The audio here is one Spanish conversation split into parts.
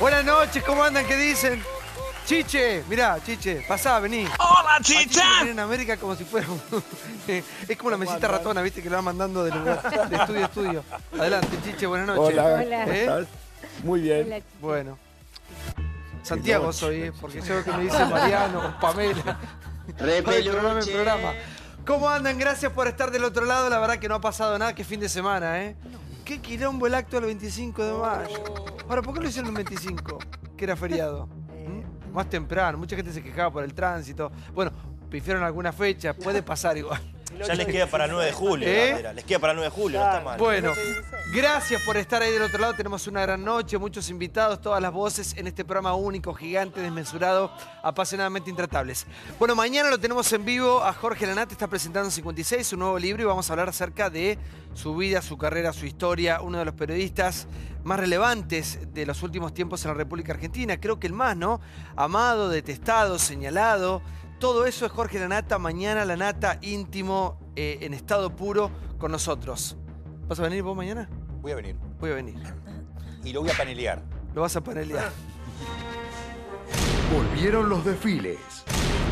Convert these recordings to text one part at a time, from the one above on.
Buenas noches, ¿cómo andan? ¿Qué dicen? Chiche, mirá, Chiche, pasá, vení. ¡Hola, Chicha! En América como si fuera un... Es como una mesita ratona, viste, que lo van mandando de lugar, de estudio a estudio. Adelante, Chiche, buenas noches. Hola, hola. ¿Eh? ¿Estás? Muy bien. Hola, bueno. Santiago soy, porque yo veo que me dicen Mariano, Pamela. Repeluche. El programa. ¿Cómo andan? Gracias por estar del otro lado. La verdad que no ha pasado nada, que fin de semana, ¿eh? No. Qué quilombo el acto del 25 de mayo. Ahora, ¿por qué lo hicieron el 25? Que era feriado. Más temprano, mucha gente se quejaba por el tránsito. Bueno, pifieron alguna fecha, puede pasar igual. Ya les queda para 9 de julio, ¿eh? Les queda para 9 de julio, claro. No está mal. Bueno, gracias por estar ahí del otro lado. Tenemos una gran noche, muchos invitados, todas las voces en este programa único, gigante, desmesurado, apasionadamente intratables. Bueno, mañana lo tenemos en vivo a Jorge Lanata, está presentando 56, su nuevo libro, y vamos a hablar acerca de su vida, su carrera, su historia, uno de los periodistas más relevantes de los últimos tiempos en la República Argentina. Creo que el más, ¿no? Amado, detestado, señalado. Todo eso es Jorge Lanata, mañana Lanata íntimo, en estado puro, con nosotros. ¿Vas a venir vos mañana? Voy a venir. Voy a venir. Y lo voy a panelear. Lo vas a panelear. Volvieron los desfiles.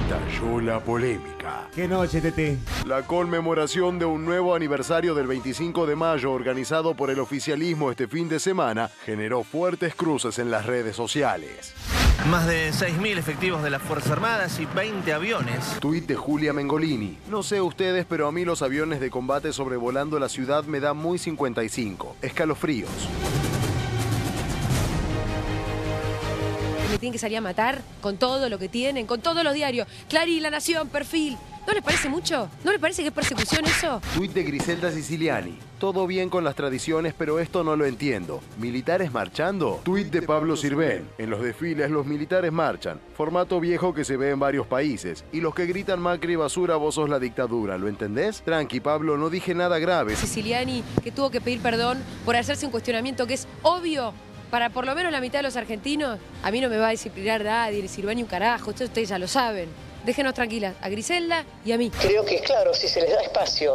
Estalló la polémica. ¿Qué noche, Tete? La conmemoración de un nuevo aniversario del 25 de mayo organizado por el oficialismo este fin de semana generó fuertes cruces en las redes sociales. Más de 6.000 efectivos de las Fuerzas Armadas y 20 aviones. Tuit de Julia Mengolini. No sé ustedes, pero a mí los aviones de combate sobrevolando la ciudad me dan muy 55. Escalofríos. Me tienen que salir a matar con todo lo que tienen, con todos los diarios. Clarín, La Nación, Perfil. ¿No les parece mucho? ¿No les parece que es persecución eso? Tuit de Griselda Siciliani. Todo bien con las tradiciones, pero esto no lo entiendo. ¿Militares marchando? Tuit de Pablo Sirvén. En los desfiles los militares marchan. Formato viejo que se ve en varios países. Y los que gritan Macri basura, vos sos la dictadura. ¿Lo entendés? Tranqui, Pablo, no dije nada grave. Siciliani, que tuvo que pedir perdón por hacerse un cuestionamiento que es obvio. Para por lo menos la mitad de los argentinos, a mí no me va a disciplinar nadie, ni Sirvén ni un carajo. Ustedes ya lo saben. Déjenos tranquilas a Griselda y a mí. Creo que, claro, si se les da espacio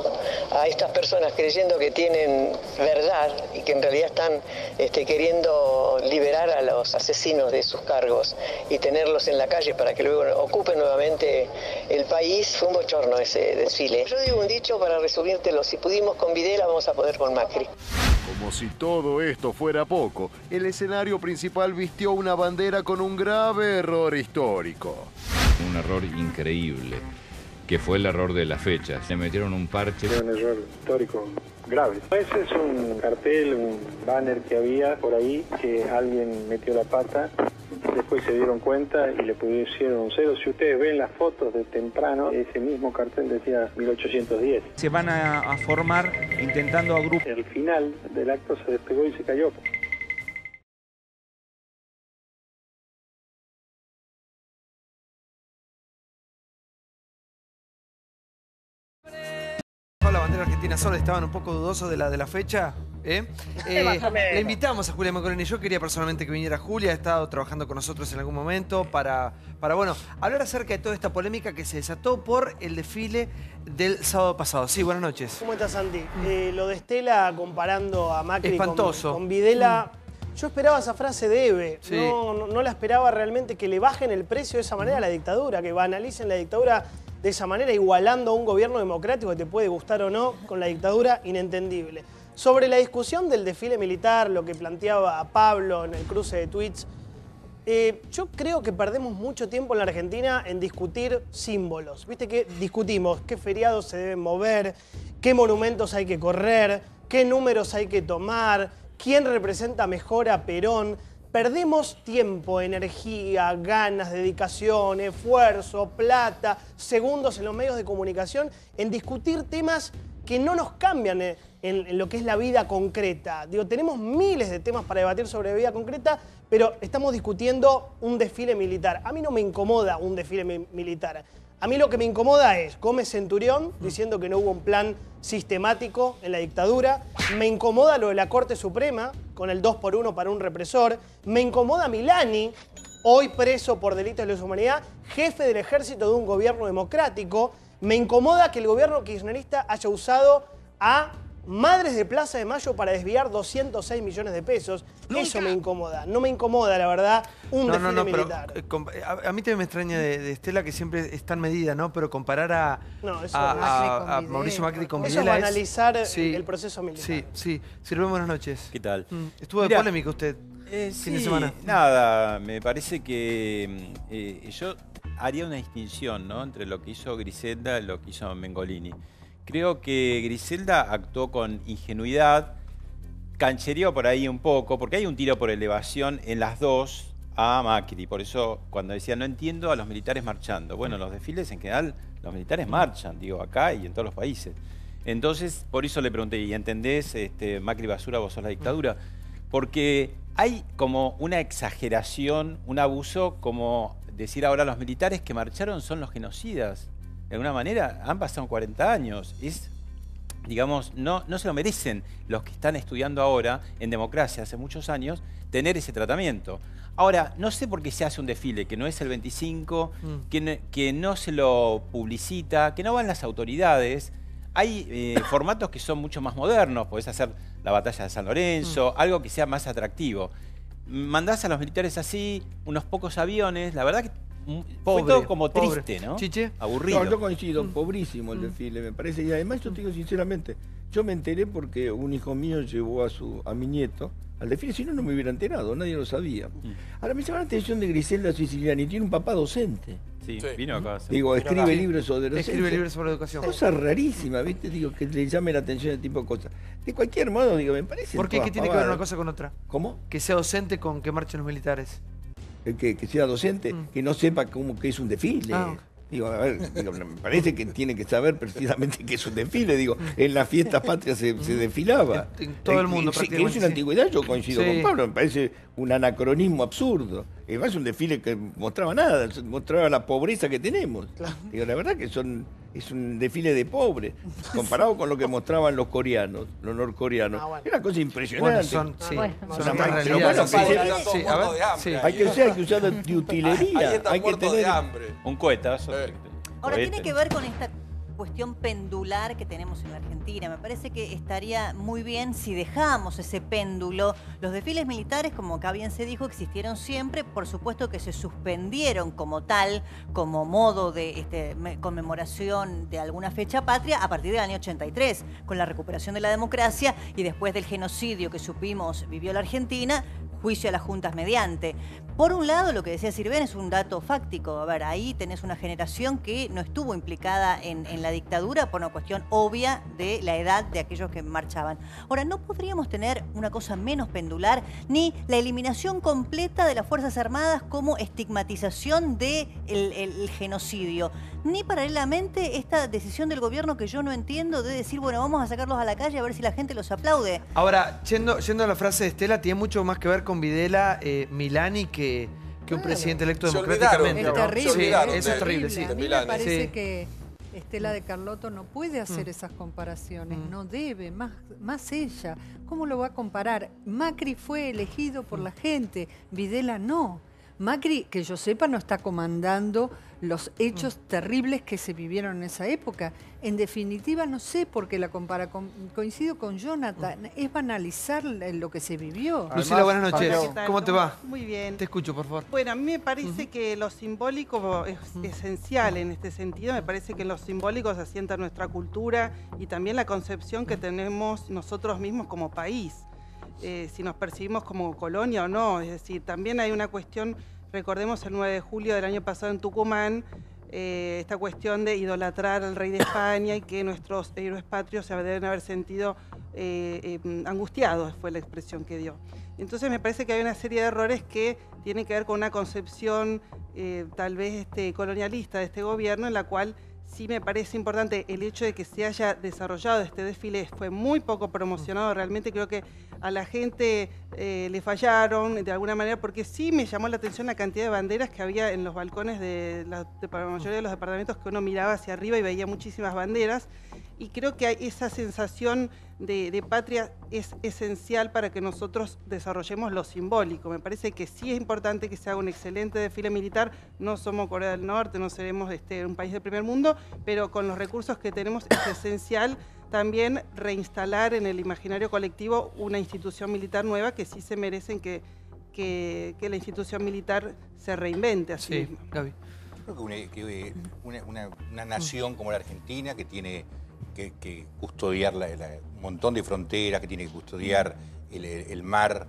a estas personas creyendo que tienen verdad y que en realidad están queriendo liberar a los asesinos de sus cargos y tenerlos en la calle para que luego ocupen nuevamente el país, fue un bochorno ese desfile. Yo digo un dicho para resumírtelo: si pudimos con Videla, vamos a poder con Macri. Como si todo esto fuera poco, el escenario principal vistió una bandera con un grave error histórico. Un error increíble, que fue el error de la fecha. Se metieron un parche. Fue un error histórico grave. Ese es un cartel, un banner que había por ahí, que alguien metió la pata. Después se dieron cuenta y le pusieron un cero. Si ustedes ven las fotos de temprano, ese mismo cartel decía 1810. Se van a formar intentando agrupar. El final del acto se despegó y se cayó. La bandera argentina sola, estaban un poco dudosos de la fecha. Le invitamos a Julia Macorena. Yo quería personalmente que viniera Julia, ha estado trabajando con nosotros en algún momento para bueno, hablar acerca de toda esta polémica que se desató por el desfile del sábado pasado. Sí, buenas noches. ¿Cómo estás, Santi? Lo de Estela comparando a Macri con Videla. Yo esperaba esa frase de Eve, sí. No la esperaba realmente, que le bajen el precio de esa manera a la dictadura, que banalicen la dictadura de esa manera, igualando a un gobierno democrático que te puede gustar o no con la dictadura, inentendible. Sobre la discusión del desfile militar, lo que planteaba Pablo en el cruce de tweets, yo creo que perdemos mucho tiempo en la Argentina en discutir símbolos. Viste que discutimos qué feriados se deben mover, qué monumentos hay que correr, qué números hay que tomar, quién representa mejor a Perón. Perdemos tiempo, energía, ganas, dedicación, esfuerzo, plata, segundos en los medios de comunicación en discutir temas que no nos cambian en lo que es la vida concreta. Digo, tenemos miles de temas para debatir sobre vida concreta, pero estamos discutiendo un desfile militar. A mí no me incomoda un desfile militar. A mí lo que me incomoda es Gómez Centurión diciendo que no hubo un plan sistemático en la dictadura. Me incomoda lo de la Corte Suprema con el 2x1 para un represor. Me incomoda Milani, hoy preso por delitos de lesa humanidad, jefe del ejército de un gobierno democrático. Me incomoda que el gobierno kirchnerista haya usado a Madres de Plaza de Mayo para desviar 206 millones de pesos. ¡Nunca! Eso me incomoda. No me incomoda, la verdad, un desfile militar. Pero, a mí también me extraña de Estela que siempre es tan medida, ¿no? Pero comparar a Mauricio Macri con Videla. Eso es banalizar el proceso militar. Sí, sí. Sirvén, buenas noches. ¿Qué tal? Estuvo de polémica usted fin de semana. Nada, me parece que yo haría una distinción, ¿no? Entre lo que hizo Griselda y lo que hizo Mengolini. Creo que Griselda actuó con ingenuidad, canchereó por ahí un poco, porque hay un tiro por elevación en las dos a Macri. Por eso, cuando decía, no entiendo a los militares marchando. Bueno, en los desfiles en general, los militares marchan, digo, acá y en todos los países. Entonces, por eso le pregunté, ¿y entendés, Macri basura, vos sos la dictadura? Porque hay como una exageración, un abuso, como decir ahora los militares que marcharon son los genocidas. De alguna manera, han pasado 40 años. Es, digamos, no se lo merecen los que están estudiando ahora en democracia hace muchos años tener ese tratamiento. Ahora, no sé por qué se hace un desfile que no es el 25, que no se lo publicita, que no van las autoridades. Hay formatos que son mucho más modernos. Podés hacer la batalla de San Lorenzo, algo que sea más atractivo. Mandás a los militares así, unos pocos aviones. La verdad que pobre, fue todo como triste, ¿no? Chiche. Aburrido. No, yo coincido, pobrísimo el desfile, me parece. Y además, yo te digo sinceramente, yo me enteré porque un hijo mío llevó a mi nieto al desfile, si no, no me hubiera enterado, nadie lo sabía. Ahora, me llama la atención de Griselda Siciliani, tiene un papá docente. Sí, sí. Vino acá. Digo, escribe libros sobre docencia. Escribe libros sobre educación. Cosa rarísima, ¿viste? Digo, que le llame la atención ese tipo de cosas. De cualquier modo, digo, me parece... ¿Por qué? ¿Qué tiene que ver una cosa con otra? ¿Cómo? Que sea docente con que marchen los militares. Que sea docente, que no sepa cómo que es un desfile. Digo, a ver, digo, me parece que tiene que saber precisamente que es un desfile. Digo, en las fiestas patrias se desfilaba. En todo el mundo prácticamente. Es una antigüedad, yo coincido con Pablo, me parece un anacronismo absurdo. Además, un desfile que mostraba nada, mostraba la pobreza que tenemos. Claro. Digo, la verdad que es un desfile de pobres, comparado con lo que mostraban los coreanos, los norcoreanos. Bueno. Era una cosa impresionante. Bueno, hay que usar de utilería, hay que tener... de hambre. Un cohetazo. Ahora, tiene que ver con esta cuestión pendular que tenemos en la Argentina. Me parece que estaría muy bien si dejamos ese péndulo. Los desfiles militares, como acá bien se dijo, existieron siempre. Por supuesto que se suspendieron como tal, como modo de conmemoración de alguna fecha patria a partir del año 83, con la recuperación de la democracia y después del genocidio que supimos vivió la Argentina, juicio a las juntas mediante. Por un lado, lo que decía Sirvén es un dato fáctico. A ver, ahí tenés una generación que no estuvo implicada en la dictadura por una cuestión obvia de la edad de aquellos que marchaban. Ahora, ¿no podríamos tener una cosa menos pendular ni la eliminación completa de las Fuerzas Armadas como estigmatización del genocidio? Ni paralelamente esta decisión del gobierno que yo no entiendo de decir, bueno, vamos a sacarlos a la calle a ver si la gente los aplaude. Ahora, yendo a la frase de Estela, tiene mucho más que ver con Videla, Milani, que un presidente electo democráticamente. Es terrible. Sí, eso es terrible, sí. A mí me parece que Estela de Carlotto no puede hacer esas comparaciones, no debe, más ella. ¿Cómo lo va a comparar? Macri fue elegido por la gente, Videla no. Macri, que yo sepa, no está comandando los hechos terribles que se vivieron en esa época. En definitiva, no sé por qué la compara. Coincido con Jonathan, es banalizar lo que se vivió. Lucila, buenas noches. ¿Cómo te va? Muy bien. Te escucho, por favor. Bueno, a mí me parece que lo simbólico es esencial en este sentido. Me parece que en lo simbólico se asienta nuestra cultura y también la concepción que tenemos nosotros mismos como país. Si nos percibimos como colonia o no, es decir, también hay una cuestión, recordemos el 9 de julio del año pasado en Tucumán, esta cuestión de idolatrar al rey de España y que nuestros héroes patrios se deben haber sentido angustiados, fue la expresión que dio. Entonces me parece que hay una serie de errores que tienen que ver con una concepción tal vez colonialista de este gobierno, en la cual sí me parece importante el hecho de que se haya desarrollado este desfile, fue muy poco promocionado, realmente creo que a la gente le fallaron de alguna manera, porque sí me llamó la atención la cantidad de banderas que había en los balcones de la mayoría de los departamentos, que uno miraba hacia arriba y veía muchísimas banderas, y creo que esa sensación de patria es esencial para que nosotros desarrollemos lo simbólico. Me parece que sí es importante que se haga un excelente desfile militar. No somos Corea del Norte, no seremos un país de primer mundo, pero con los recursos que tenemos es esencial también reinstalar en el imaginario colectivo una institución militar nueva, que sí se merecen que la institución militar se reinvente a sí misma. Gaby. Creo que una nación como la Argentina, que tiene que custodiar un montón de fronteras, que tiene que custodiar el mar,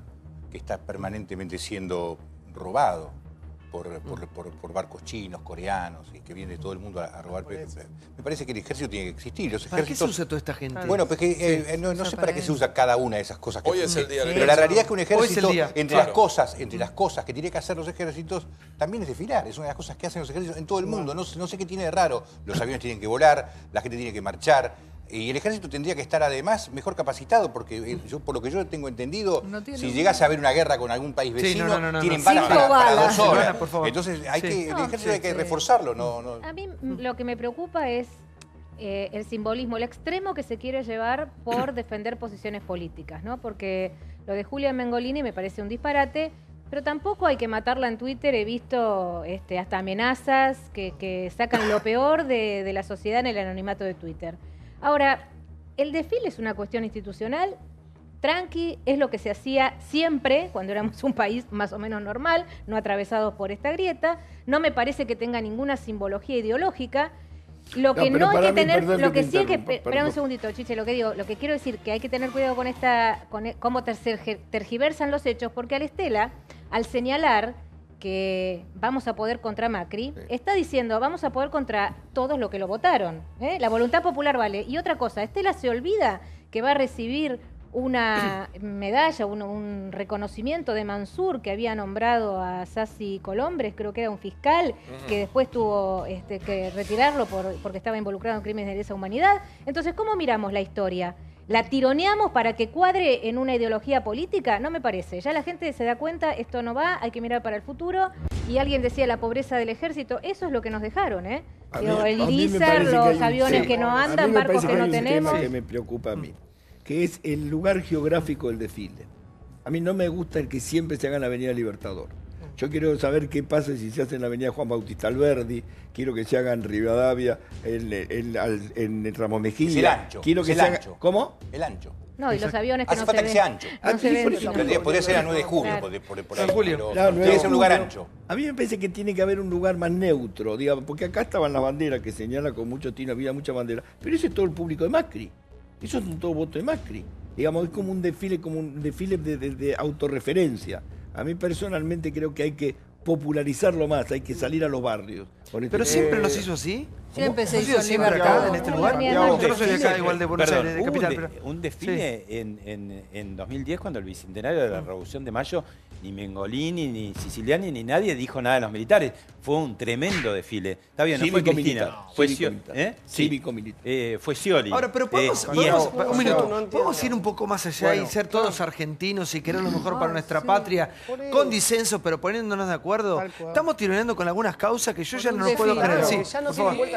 que está permanentemente siendo robado por barcos chinos, coreanos, y que viene de todo el mundo a robar. Me parece que el ejército tiene que existir. Los ejércitos... ¿Para qué se usa toda esta gente? Bueno, pues que, no sé para qué se usa cada una de esas cosas. Hoy es el día. Pero la realidad es que un ejército, entre las cosas que tiene que hacer los ejércitos, también es desfilar. Es una de las cosas que hacen los ejércitos en todo el mundo. No sé qué tiene de raro. Los aviones tienen que volar, la gente tiene que marchar. Y el ejército tendría que estar además mejor capacitado, porque yo, por lo que yo tengo entendido, no si llegase a haber una guerra con algún país vecino, tienen balas para 2 horas. Semana, entonces hay que, el ejército hay que reforzarlo. A mí lo que me preocupa es el simbolismo, el extremo que se quiere llevar por defender posiciones políticas, ¿no? Porque lo de Julia Mengolini me parece un disparate, pero tampoco hay que matarla en Twitter. He visto hasta amenazas que sacan lo peor de la sociedad en el anonimato de Twitter. Ahora, el desfile es una cuestión institucional, tranqui, es lo que se hacía siempre cuando éramos un país más o menos normal, no atravesados por esta grieta. No me parece que tenga ninguna simbología ideológica. Lo que no hay que tener, lo que sí es que... Espera un segundito, Chiche, lo que quiero decir, que hay que tener cuidado con cómo tergiversan los hechos, porque Estela, al señalar que vamos a poder contra Macri, está diciendo vamos a poder contra todos los que lo votaron. La voluntad popular vale. Y otra cosa, Estela se olvida que va a recibir una medalla, un reconocimiento de Manzur, que había nombrado a Sassi Colombres, creo que era un fiscal, que después tuvo que retirarlo porque estaba involucrado en crímenes de lesa humanidad. Entonces, ¿cómo miramos la historia? ¿La tironeamos para que cuadre en una ideología política? No me parece. Ya la gente se da cuenta, esto no va, hay que mirar para el futuro. Y alguien decía la pobreza del ejército, eso es lo que nos dejaron, ¿eh? El Lízar, los aviones que no andan, barcos que no tenemos. Que me preocupa a mí, que es el lugar geográfico del desfile. A mí no me gusta el que siempre se haga en la Avenida Libertador. Yo quiero saber qué pasa si se hace en la Avenida Juan Bautista Alberdi, quiero que se haga en Rivadavia, en el Ramón Mejía. El ancho. Quiero que se haga... ¿Cómo? El ancho. No, y los aviones que hace falta que sea ancho. Podría ser a 9 de julio, podría ser un lugar ancho. A mí me parece que tiene que haber un lugar más neutro, digamos, porque acá estaban las banderas que señala con mucho tino, había mucha bandera, pero ese es todo el público de Macri. Eso es todo voto de Macri. Digamos, es como un desfile de autorreferencia. A mí personalmente creo que hay que popularizarlo más, hay que salir a los barrios. ¿Pero siempre nos hizo así? Siempre se hizo así acá, en este lugar. Yo no soy de acá, igual de Buenos Aires, de capital. Un desfile en 2010, cuando el bicentenario de la Revolución de Mayo, ni Mengolini, ni Siciliani, ni nadie dijo nada de los militares. Fue un tremendo desfile. Está bien, no fue Cristina. Fue Cívico-militar. Fue Scioli. Ahora, pero podemos ir un poco más allá y ser todos argentinos y querer lo mejor para nuestra patria, con disensos, pero poniéndonos de acuerdo. Estamos tironeando con algunas causas que yo ya no puedo creer.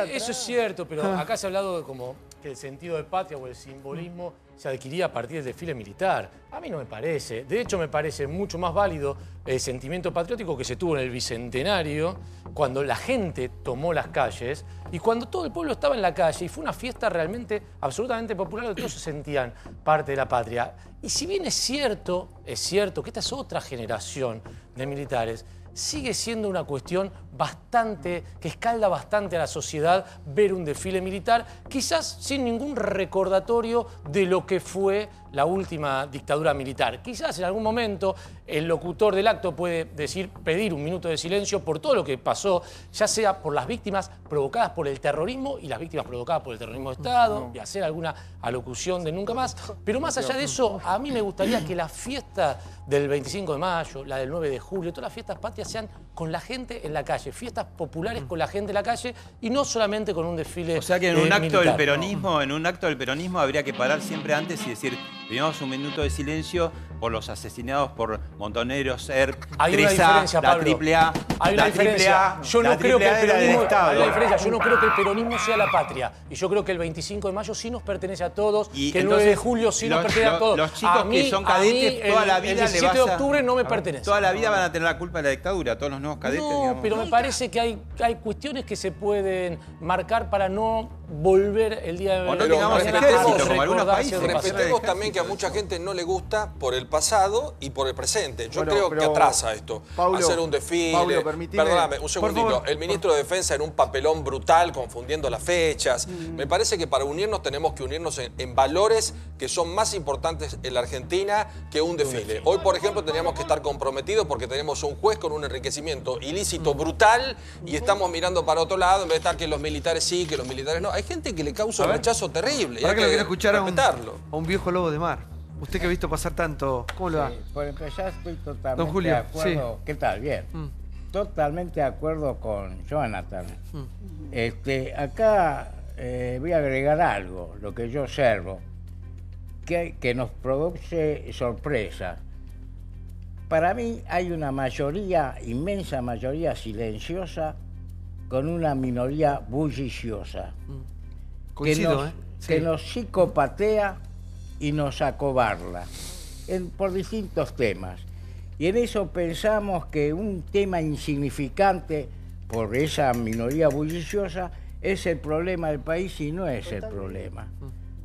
Eso es cierto, pero acá se ha hablado de como que el sentido de patria o el simbolismo se adquiría a partir del desfile militar. A mí no me parece. De hecho, me parece mucho más válido el sentimiento patriótico que se tuvo en el Bicentenario, cuando la gente tomó las calles y cuando todo el pueblo estaba en la calle, y fue una fiesta realmente absolutamente popular donde todos se sentían parte de la patria. Y si bien es cierto que esta es otra generación de militares, sigue siendo una cuestión bastante, que escalda bastante a la sociedad ver un desfile militar, quizás sin ningún recordatorio de lo que fue la última dictadura militar. Quizás en algún momento el locutor del acto puede decir, pedir un minuto de silencio por todo lo que pasó, ya sea por las víctimas provocadas por el terrorismo y las víctimas provocadas por el terrorismo de Estado, y hacer alguna alocución de nunca más. Pero más allá de eso, a mí me gustaría que la fiesta del 25 de mayo, la del 9 de julio, todas las fiestas patrias sean con la gente en la calle, fiestas populares con la gente en la calle y no solamente con un desfile militar. O sea que en un acto del peronismo habría que parar siempre antes y decir... Pidamos un minuto de silencio por los asesinados por Montoneros, Treza, la Triple A. Hay una diferencia. Yo no creo que el peronismo sea la patria. Y yo creo que el 25 de mayo sí nos pertenece a todos, y que el 9 de julio sí nos pertenece a todos. Los chicos que son cadetes toda la vida... El 17 de octubre no me pertenece. Toda la vida van a tener la culpa de la dictadura, todos los nuevos cadetes. No, pero me parece que hay cuestiones que se pueden marcar para no volver el día de hoy. No tengamos el ejército, como algunos países. Respetemos también que a mucha gente no le gusta por el pasado y por el presente. Yo creo que atrasa esto. Pablo, hacer un desfile. Pablo, perdóname, un segundito. Favor, el ministro de Defensa en un papelón brutal, confundiendo las fechas. Me parece que para unirnos tenemos que unirnos en valores que son más importantes en la Argentina que un desfile. Hoy, por ejemplo, teníamos que estar comprometidos porque tenemos un juez con un enriquecimiento ilícito, brutal, y estamos mirando para otro lado en vez de estar que los militares sí, que los militares no. Hay gente que le causa un rechazo terrible. Para que lo quiero escuchar a un viejo lobo de mar. Usted que ha visto pasar tanto, ¿cómo lo va? Por empezar, estoy totalmente de acuerdo. Sí. ¿Qué tal? Bien. Totalmente de acuerdo con Jonathan. Acá voy a agregar algo, lo que yo observo, que nos produce sorpresa. Para mí hay una mayoría, inmensa mayoría silenciosa, con una minoría bulliciosa. Coincido, que nos psicopatea y nos acobarda por distintos temas. Y en eso pensamos que un tema insignificante por esa minoría bulliciosa es el problema del país, y no es el problema.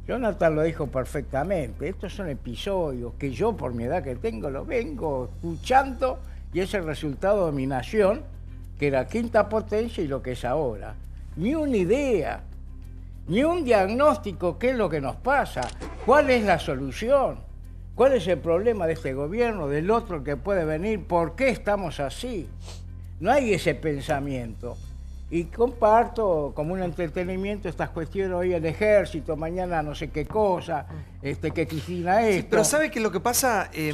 Jonathan lo dijo perfectamente. Estos son episodios que yo, por mi edad que tengo, lo vengo escuchando, y es el resultado de mi nación, que era quinta potencia, y lo que es ahora. Ni una idea, ni un diagnóstico, qué es lo que nos pasa, cuál es la solución, cuál es el problema de este gobierno, del otro que puede venir, por qué estamos así. No hay ese pensamiento. Y comparto como un entretenimiento estas cuestiones, hoy el ejército, mañana no sé qué cosa, que Cristina esto. Sí, pero ¿sabe qué es lo que pasa? Sí.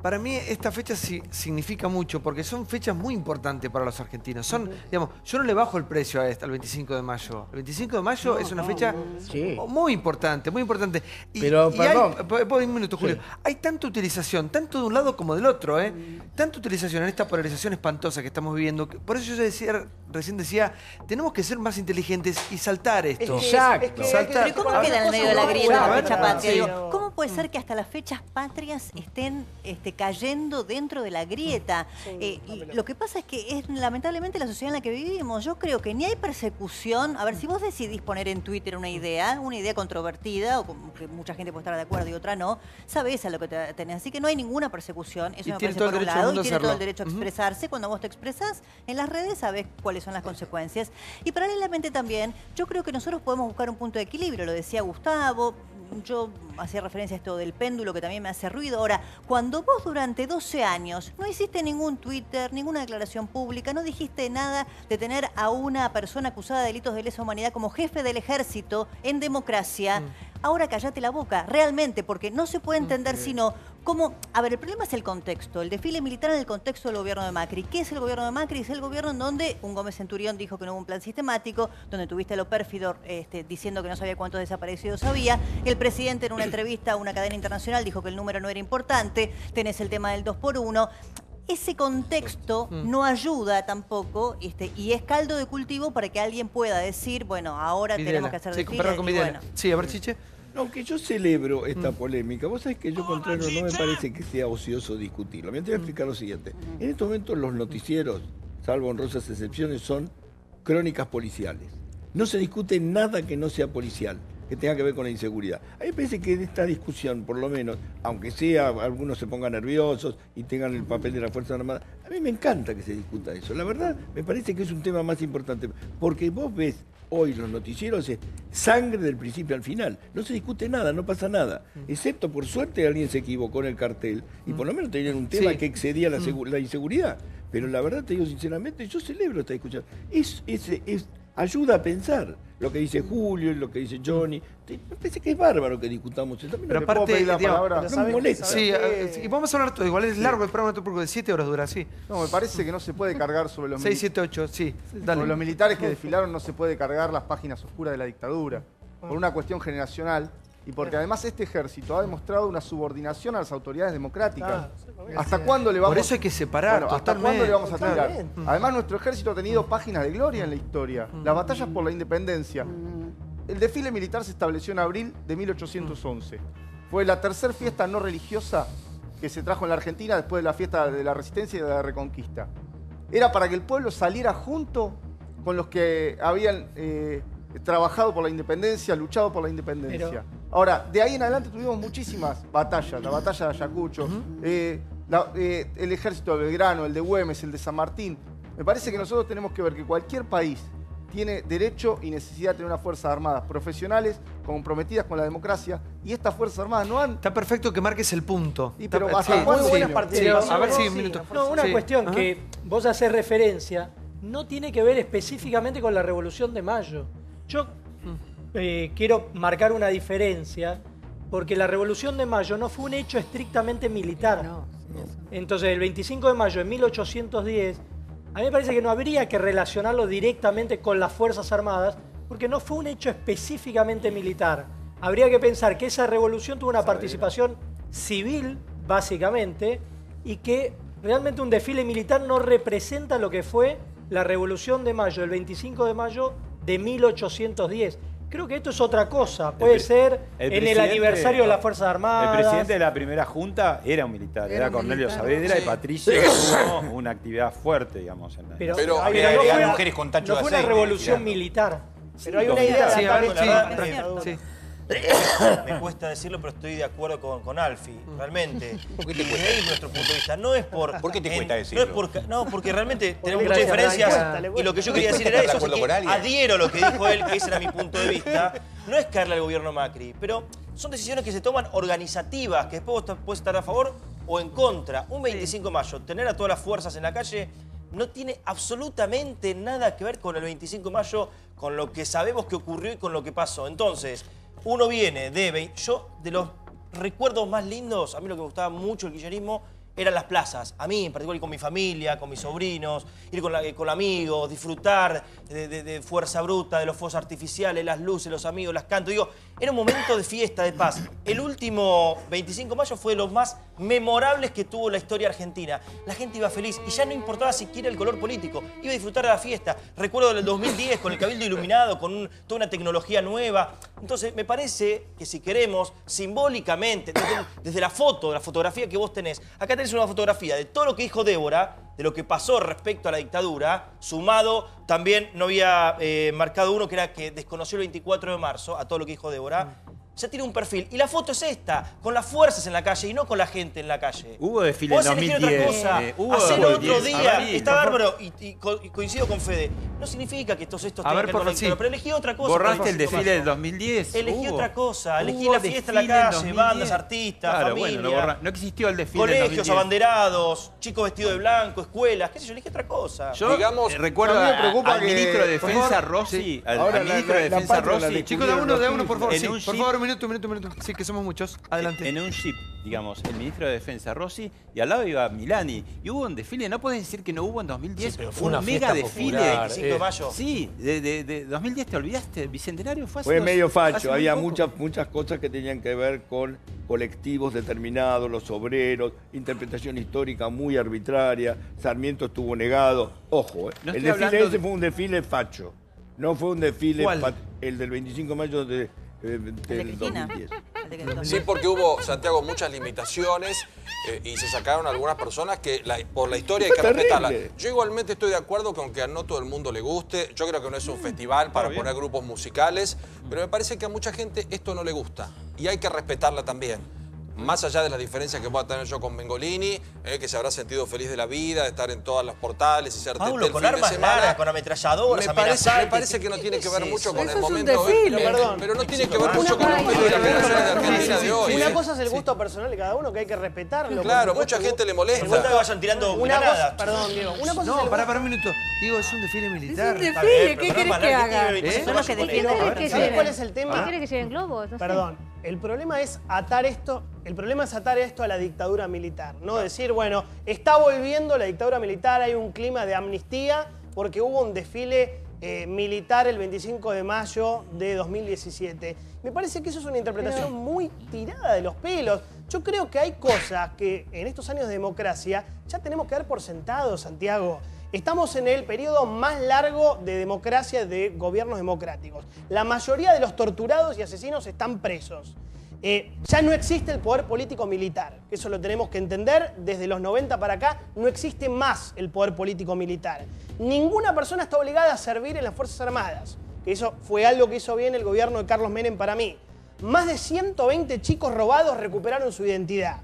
Para mí esta fecha significa mucho, porque son fechas muy importantes para los argentinos. Son, digamos, yo no le bajo el precio a esta, al 25 de mayo. El 25 de mayo es una fecha muy importante, muy importante. Y, pero, perdón. Hay, un minuto, Julio. Hay tanta utilización, tanto de un lado como del otro, tanta utilización en esta polarización espantosa que estamos viviendo. Por eso yo recién decía, tenemos que ser más inteligentes y saltar esto. Exacto. Pero ¿cómo queda en medio de la grieta la fecha patria? ¿Cómo puede ser que hasta las fechas patrias estén... cayendo dentro de la grieta? Lo que pasa es que es lamentablemente la sociedad en la que vivimos. Yo creo que ni hay persecución. A ver, si vos decidís poner en Twitter una idea controvertida, o que mucha gente puede estar de acuerdo y otra no, sabés a lo que te tenés. Así que no hay ninguna persecución. Eso me parece por un lado. Y tiene todo el derecho a expresarse. Cuando vos te expresás en las redes, sabés cuáles son las consecuencias. Y paralelamente también, yo creo que nosotros podemos buscar un punto de equilibrio. Lo decía Gustavo. Yo hacía referencia a esto del péndulo, que también me hace ruido. Ahora, cuando vos durante 12 años no hiciste ningún Twitter, ninguna declaración pública, no dijiste nada de tener a una persona acusada de delitos de lesa humanidad como jefe del ejército en democracia, ahora cállate la boca, realmente, porque no se puede entender sino cómo... A ver, el problema es el contexto, el desfile militar en el contexto del gobierno de Macri. ¿Qué es el gobierno de Macri? Es el gobierno en donde un Gómez Centurión dijo que no hubo un plan sistemático, donde tuviste a lo pérfido diciendo que no sabía cuántos desaparecidos había. El presidente en una entrevista a una cadena internacional dijo que el número no era importante. Tenés el tema del 2x1. Ese contexto no ayuda tampoco, y es caldo de cultivo para que alguien pueda decir, bueno, ahora Videla. Tenemos que hacer desfiles. Bueno. Sí, a ver, Chiche. No, que yo celebro esta polémica. Vos sabés que yo, contrario, no me parece que sea ocioso discutirlo. Me voy a explicar lo siguiente. En estos momentos los noticieros, salvo honrosas excepciones, son crónicas policiales. No se discute nada que no sea policial, que tenga que ver con la inseguridad. A mí me parece que en esta discusión, por lo menos, aunque sea algunos se pongan nerviosos y tengan el papel de la Fuerza Armada, a mí me encanta que se discuta eso. La verdad, me parece que es un tema más importante, porque vos ves hoy los noticieros, es sangre del principio al final. No se discute nada, no pasa nada. Excepto, por suerte, alguien se equivocó en el cartel y por lo menos tenían un tema que excedía la inseguridad. Pero la verdad, te digo sinceramente, yo celebro esta discusión. Ayuda a pensar lo que dice Julio, lo que dice Johnny. Me parece que es bárbaro que discutamos. También pero aparte, no me molesta. Sí, y vamos a hablar todo. Igual es largo el programa, porque de 7 horas dura, sí. No, me parece que no se puede cargar sobre los... 6, 7, 8, sí. Dale. Sobre los militares que desfilaron no se puede cargar las páginas oscuras de la dictadura. Por una cuestión generacional. Y Y porque además este ejército ha demostrado una subordinación a las autoridades democráticas. ¿Hasta cuándo le vamos a... Por eso hay que separar. Bueno, ¿hasta cuándo le vamos a tirar? Además, nuestro ejército ha tenido páginas de gloria en la historia. Las batallas por la independencia. El desfile militar se estableció en abril de 1811. Fue la tercera fiesta no religiosa que se trajo en la Argentina después de la fiesta de la Resistencia y de la Reconquista. Era para que el pueblo saliera junto con los que habían trabajado por la independencia, luchado por la independencia. Ahora, de ahí en adelante tuvimos muchísimas batallas. La batalla de Ayacucho, el ejército de Belgrano, el de Güemes, el de San Martín. Me parece que nosotros tenemos que ver que cualquier país tiene derecho y necesidad de tener unas Fuerzas Armadas profesionales, comprometidas con la democracia, y estas Fuerzas Armadas no han... Está perfecto que marques el punto. Y pero muy buenas participaciones. A ver si un minuto. No, una cuestión que vos hacés referencia no tiene que ver específicamente con la Revolución de Mayo. Yo quiero marcar una diferencia, porque la Revolución de Mayo no fue un hecho estrictamente militar. Entonces, el 25 de mayo de 1810... A mí me parece que no habría que relacionarlo directamente con las Fuerzas Armadas, porque no fue un hecho específicamente militar. Habría que pensar que esa revolución tuvo una participación civil, básicamente, y que realmente un desfile militar no representa lo que fue la Revolución de Mayo, el 25 de mayo de 1810. Creo que esto es otra cosa. Puede ser en el aniversario de las Fuerzas Armadas. El presidente de la primera junta era un militar. Era Cornelio Saavedra, y Patricia tuvo una actividad fuerte, digamos. Pero había mujeres con tacho de aceite. No fue una revolución militar. Pero hay una idea. Me cuesta decirlo, pero estoy de acuerdo con Alfi, realmente. ¿Por qué te cuesta? Desde nuestro punto de vista, no es por... ¿Por qué te cuesta decirlo? No, es por, no, porque realmente tenemos muchas diferencias. Y lo que yo quería decir era eso, que adhiero lo que dijo él, que ese era mi punto de vista. No es caerle al gobierno Macri, pero son decisiones que se toman organizativas, que después vos puedes estar a favor o en contra. Un 25 de mayo, tener a todas las fuerzas en la calle no tiene absolutamente nada que ver con el 25 de mayo, con lo que sabemos que ocurrió y con lo que pasó. Entonces... Uno viene de... Yo, de los recuerdos más lindos, a mí lo que me gustaba mucho el kirchnerismo eran las plazas. A mí, en particular, ir con mi familia, con mis sobrinos, ir con amigos, disfrutar de fuerza bruta, de los fuegos artificiales, las luces, los amigos, las cantos. Digo, era un momento de fiesta, de paz. El último 25 de mayo fue de los más memorables que tuvo la historia argentina. La gente iba feliz y ya no importaba siquiera el color político. Iba a disfrutar de la fiesta. Recuerdo del 2010 con el Cabildo iluminado, con toda una tecnología nueva. Entonces, me parece que si queremos, simbólicamente, desde la foto, de la fotografía que vos tenés, acá tenés una fotografía de todo lo que dijo Débora, de lo que pasó respecto a la dictadura, sumado, también no había marcado uno que era que desconoció el 24 de marzo a todo lo que dijo Débora. Ya tiene un perfil. Y la foto es esta, con las fuerzas en la calle y no con la gente en la calle. Hubo desfile en 2010. Hacer otro día. Está bárbaro. Y coincido con Fede. No significa que todos estos tengan que ver con la... Pero elegí otra cosa. ¿Borraste el desfile del 2010? Elegí otra cosa. Elegí la fiesta en la calle, bandas, artistas, familia. Bueno, no existió el desfile del 2010. Colegios, abanderados, chicos vestidos de blanco, escuelas. ¿Qué sé yo? Elegí otra cosa. Yo recuerdo al ministro de Defensa Rossi. Al ministro de Defensa Rossi. Chicos, da uno, por favor. Por favor, un minuto. Sí, que somos muchos. Adelante. En un jeep, digamos, el ministro de Defensa, Rossi, y al lado iba Milani. Y hubo un desfile, no podés decir que no hubo en 2010. Sí, pero fue un mega desfile. Popular, 25 de mayo. Sí, de 2010 te olvidaste. Bicentenario fue hace... Fue medio facho. Había muchas cosas que tenían que ver con colectivos determinados, los obreros, interpretación histórica muy arbitraria. Sarmiento estuvo negado. Ojo, no el desfile ese fue un desfile facho. No fue un desfile... El del 25 de mayo de... del 2010. Sí, porque hubo, Santiago, muchas limitaciones y se sacaron algunas personas que por la historia hay que respetarla. Yo igualmente estoy de acuerdo con que a no todo el mundo le guste. Yo creo que no es un festival para poner grupos musicales, pero me parece que a mucha gente esto no le gusta y hay que respetarla también. Más allá de las diferencias que pueda tener yo con Mengolini, que se habrá sentido feliz de la vida, de estar en todas las portales y ser Pablo, con armas largas, con ametralladoras, me parece que no tiene que ver mucho con el momento hoy. Pero no tiene que ver mucho con el momento de la generación de Argentina de hoy. Una cosa es el gusto personal de cada uno, que hay que respetarlo. Claro, mucha gente le molesta. No te vayan tirando granadas. Perdón, Diego. No, pará un minuto. Diego, es un desfile militar. Es un desfile, ¿qué querés que haga? ¿Sabés cuál es el tema? ¿Qué querés que lleven globos? Perdón. El problema es atar esto, a la dictadura militar, no decir, bueno, está volviendo la dictadura militar, hay un clima de amnistía porque hubo un desfile militar el 25 de mayo de 2017. Me parece que eso es una interpretación muy tirada de los pelos. Yo creo que hay cosas que en estos años de democracia ya tenemos que dar por sentado, Santiago. Estamos en el periodo más largo de democracia de gobiernos democráticos. La mayoría de los torturados y asesinos están presos. Ya no existe el poder político militar. Eso lo tenemos que entender. Desde los 90 para acá no existe más el poder político militar. Ninguna persona está obligada a servir en las Fuerzas Armadas. Que eso fue algo que hizo bien el gobierno de Carlos Menem para mí. Más de 120 chicos robados recuperaron su identidad.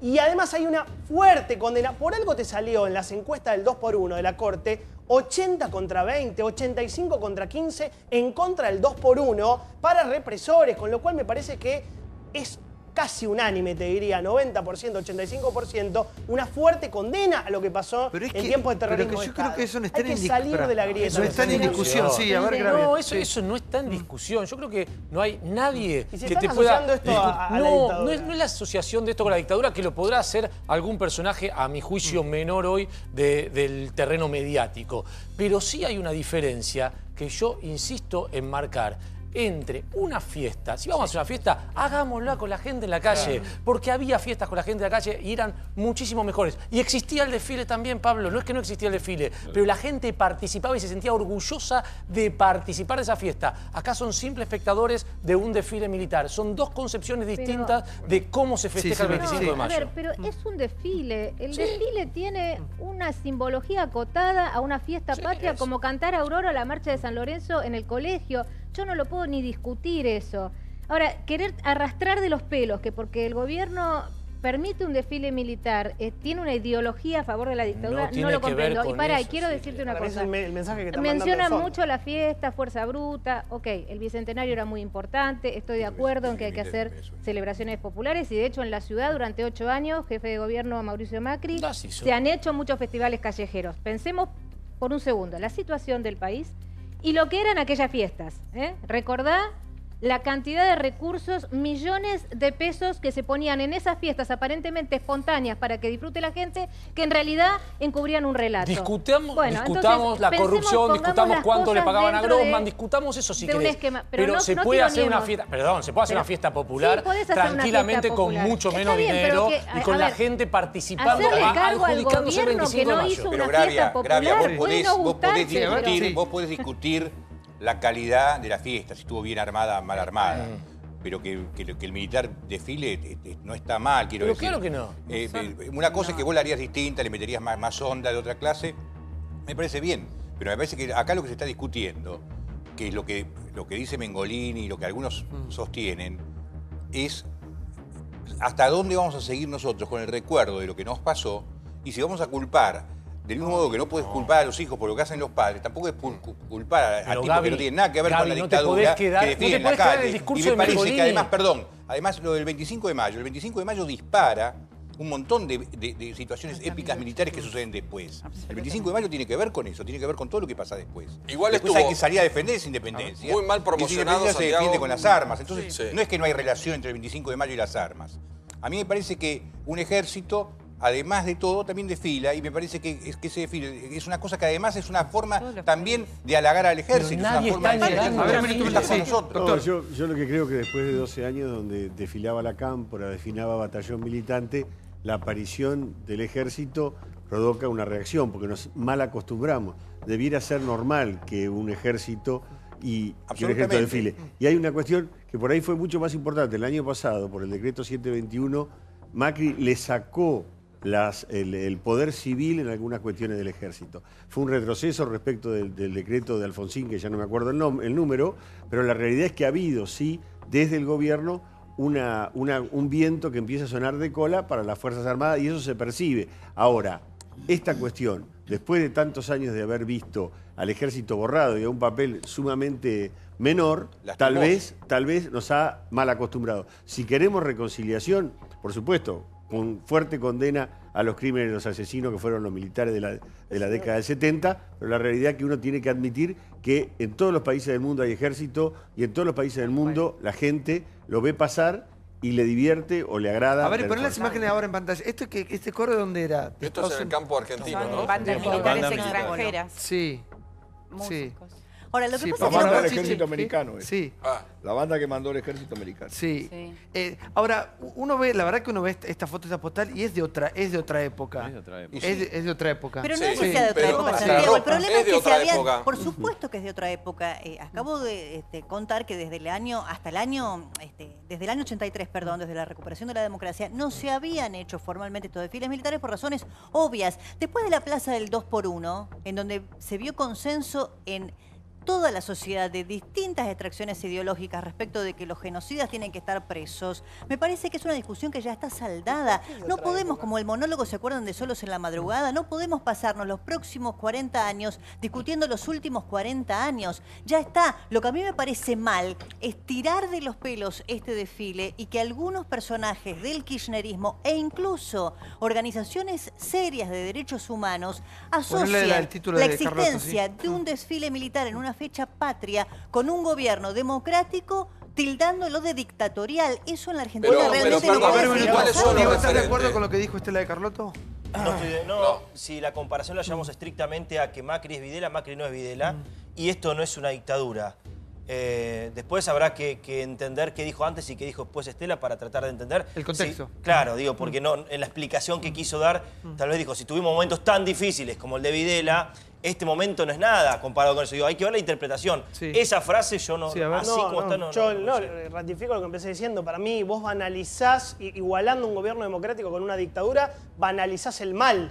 Y además hay una fuerte condena. Por algo te salió en las encuestas del 2x1 de la Corte 80 contra 20, 85 contra 15 en contra del 2x1 para represores, con lo cual me parece que es casi unánime, te diría, 90%, 85%, una fuerte condena a lo que pasó en tiempos de terrorismo. Pero que yo creo que eso no está en discusión. Hay que salir de la grieta. No está en discusión, sí, a ver, no, eso no está en discusión. Yo creo que no hay nadie que te pueda... Esto a no, no es la asociación de esto con la dictadura, que lo podrá hacer algún personaje, a mi juicio menor hoy, del terreno mediático. Pero sí hay una diferencia que yo insisto en marcar. Entre una fiesta, si vamos a hacer una fiesta, hagámosla con la gente en la calle, porque había fiestas con la gente en la calle y eran muchísimo mejores. Y existía el desfile también, Pablo, no es que no existía el desfile, pero la gente participaba y se sentía orgullosa de participar de esa fiesta. Acá son simples espectadores de un desfile militar, son dos concepciones distintas de cómo se festeja el 25 de mayo. A ver, pero es un desfile, el desfile tiene una simbología acotada a una fiesta patria, como cantar a Aurora la marcha de San Lorenzo en el colegio. Yo no lo puedo ni discutir eso. Ahora, querer arrastrar de los pelos, que porque el gobierno permite un desfile militar, tiene una ideología a favor de la dictadura, no lo comprendo. Y para, quiero decirte una cosa. El mensaje que te menciona mucho la fiesta, fuerza bruta. Ok, el Bicentenario era muy importante, estoy de acuerdo en que hay que hacer celebraciones populares, y de hecho en la ciudad durante 8 años, jefe de gobierno Mauricio Macri, se han hecho muchos festivales callejeros. Pensemos por un segundo, la situación del país y lo que eran aquellas fiestas, ¿eh? Recordá la cantidad de recursos, millones de pesos que se ponían en esas fiestas aparentemente espontáneas para que disfrute la gente, que en realidad encubrían un relato. Discutamos la corrupción, discutamos cuánto le pagaban a Grossman, discutamos eso si querés. Pero se puede hacer una fiesta, perdón, se puede hacer una fiesta popular tranquilamente con mucho menos dinero y con la gente participando, adjudicándose el 25 de mayo. Pero Gravia, vos podés discutir la calidad de la fiesta, si estuvo bien armada, mal armada. Pero que el militar desfile no está mal, quiero decir. Pero claro que no. Una cosa es que vos la harías distinta, le meterías más onda de otra clase. Me parece bien. Pero me parece que acá lo que se está discutiendo, que es lo que dice Mengolini y lo que algunos sostienen, es hasta dónde vamos a seguir nosotros con el recuerdo de lo que nos pasó y si vamos a culpar. Del mismo modo que no puedes culpar a los hijos por lo que hacen los padres, tampoco es culpar a tipos que no tienen nada que ver con la dictadura, que defienden la calle. Y me parece que además, además lo del 25 de mayo, el 25 de mayo dispara un montón de situaciones épicas militares que suceden después. El 25 de mayo tiene que ver con eso, tiene que ver con todo lo que pasa después. Igual después hay que salir a defender esa independencia. Muy mal promocionado, Santiago. Se defiende con las armas, entonces no es que no hay relación entre el 25 de mayo y las armas. A mí me parece que un ejército, además de todo, también desfila, y me parece que ese desfile es una cosa que además es una forma también de halagar al ejército. Nadie está halagando. A ver, ministro, estás con nosotros. Yo lo que creo que después de 12 años donde desfilaba la cámpora, desfilaba batallón militante, la aparición del ejército provoca una reacción, porque nos mal acostumbramos. Debiera ser normal que un ejército desfile. Y hay una cuestión que por ahí fue mucho más importante. El año pasado, por el decreto 721, Macri le sacó el poder civil en algunas cuestiones del ejército. Fue un retroceso respecto del decreto de Alfonsín, que ya no me acuerdo el número, pero la realidad es que ha habido, sí, desde el gobierno, un viento que empieza a sonar de cola para las Fuerzas Armadas, y eso se percibe. Ahora, esta cuestión, después de tantos años de haber visto al ejército borrado y a un papel sumamente menor, tal vez nos ha mal acostumbrado. Si queremos reconciliación, por supuesto, con fuerte condena a los crímenes de los asesinos que fueron los militares de la década del 70, pero la realidad es que uno tiene que admitir que en todos los países del mundo hay ejército y en todos los países del mundo la gente lo ve pasar y le divierte o le agrada. A ver, ponen las imágenes ahora en pantalla. ¿Este coro dónde era? Esto es en el campo argentino, ¿no? Bandas militares extranjeras. Sí. Músicos. Ahora, lo que pasa la banda del ejército americano. Sí. La banda que mandó el ejército americano. Sí. Ahora, uno ve, la verdad que uno ve esta foto, esta postal, y es de otra época. Es de otra época. Es de otra época. Pero no es que sea de otra época, Santiago. El problema es que se había... Por supuesto que es de otra época. Acabo de contar que desde el año, hasta el año, desde el año 83, perdón, desde la recuperación de la democracia, no se habían hecho formalmente estos desfiles militares por razones obvias. Después de la plaza del 2x1, en donde se vio consenso en toda la sociedad de distintas extracciones ideológicas respecto de que los genocidas tienen que estar presos, me parece que es una discusión que ya está saldada. No podemos, como el monólogo, ¿se acuerdan de Solos en la madrugada? No podemos pasarnos los próximos 40 años discutiendo los últimos 40 años. Ya está. Lo que a mí me parece mal es tirar de los pelos este desfile y que algunos personajes del kirchnerismo e incluso organizaciones serias de derechos humanos asocien la existencia de un desfile militar en una fecha patria con un gobierno democrático, tildándolo de dictatorial. Eso en la Argentina realmente no. ¿Estás de acuerdo con lo que dijo Estela de Carlotto? No, si la comparación la llevamos estrictamente a que Macri es Videla, Macri no es Videla, y esto no es una dictadura. Después habrá que entender qué dijo antes y qué dijo después Estela para tratar de entender el contexto. Sí, claro, digo, porque no, en la explicación que quiso dar, tal vez dijo, si tuvimos momentos tan difíciles como el de Videla, este momento no es nada comparado con eso. Digo, hay que ver la interpretación. Sí. Esa frase yo no... Sí, así no, como no, está, no, yo no, no ratifico lo que empecé diciendo. Para mí, vos banalizás, igualando un gobierno democrático con una dictadura, banalizás el mal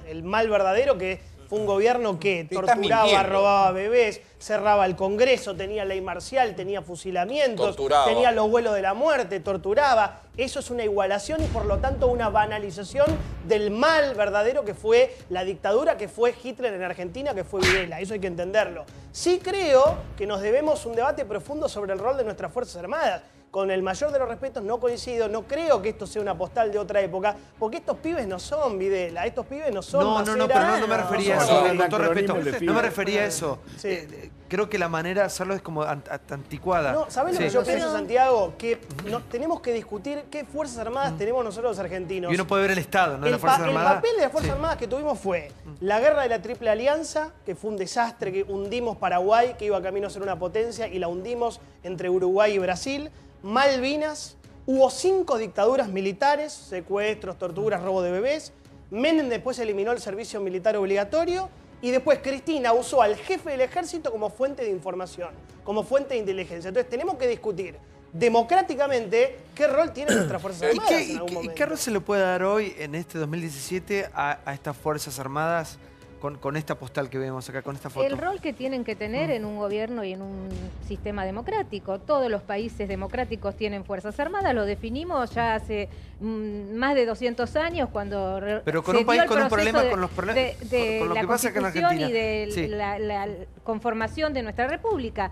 verdadero que... Fue un gobierno que torturaba, robaba bebés, cerraba el Congreso, tenía ley marcial, tenía fusilamientos, tenía los vuelos de la muerte, torturaba. Eso es una igualación y por lo tanto una banalización del mal verdadero que fue la dictadura, que fue Hitler en Argentina, que fue Videla. Eso hay que entenderlo. Sí creo que nos debemos un debate profundo sobre el rol de nuestras Fuerzas Armadas. Con el mayor de los respetos no coincido, no creo que esto sea una postal de otra época, porque estos pibes no son Videla, estos pibes no son No me refería a eso, con todo respeto, no me refería a eso. Sí. Creo que la manera de hacerlo es como anticuada. No, ¿sabés lo que yo pienso, Santiago? Que tenemos que discutir qué Fuerzas Armadas tenemos nosotros los argentinos. Y uno puede ver el Estado, ¿no? El, el papel de las Fuerzas Armadas que tuvimos fue la guerra de la Triple Alianza, que fue un desastre, que hundimos Paraguay, que iba camino a ser una potencia, y la hundimos entre Uruguay y Brasil. Malvinas, hubo 5 dictaduras militares, secuestros, torturas, robo de bebés. Menem después eliminó el servicio militar obligatorio y después Cristina usó al jefe del ejército como fuente de información, como fuente de inteligencia. Entonces tenemos que discutir democráticamente qué rol tienen nuestras Fuerzas Armadas en algún momento. ¿Y qué rol se le puede dar hoy, en este 2017, a estas Fuerzas Armadas? Con esta postal que vemos acá, con esta foto. El rol que tienen que tener en un gobierno y en un sistema democrático. Todos los países democráticos tienen Fuerzas Armadas, lo definimos ya hace más de 200 años cuando... Pero con un país con un problema, con los problemas de lo que pasa acá en Argentina. Y de la conformación de nuestra república.